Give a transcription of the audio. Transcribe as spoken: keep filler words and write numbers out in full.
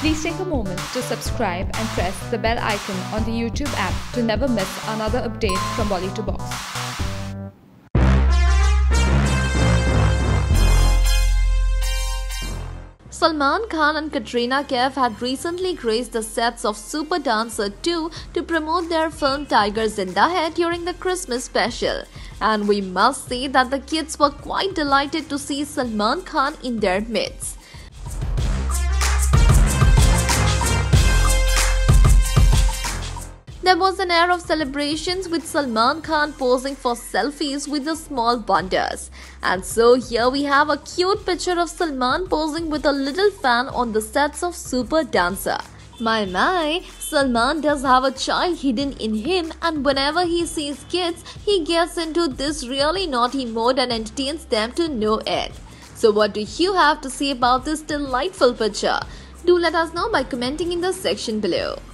Please take a moment to subscribe and press the bell icon on the YouTube app to never miss another update from Bolly two box. Salman Khan and Katrina Kaif had recently graced the sets of Super Dancer two to promote their film Tiger Zinda Hai during the Christmas special. And we must say that the kids were quite delighted to see Salman Khan in their midst. There was an air of celebrations with Salman Khan posing for selfies with the small wonders. And so here we have a cute picture of Salman posing with a little fan on the sets of Super Dancer. My my, Salman does have a child hidden in him, and whenever he sees kids, he gets into this really naughty mode and entertains them to no end. So what do you have to say about this delightful picture? Do let us know by commenting in the section below.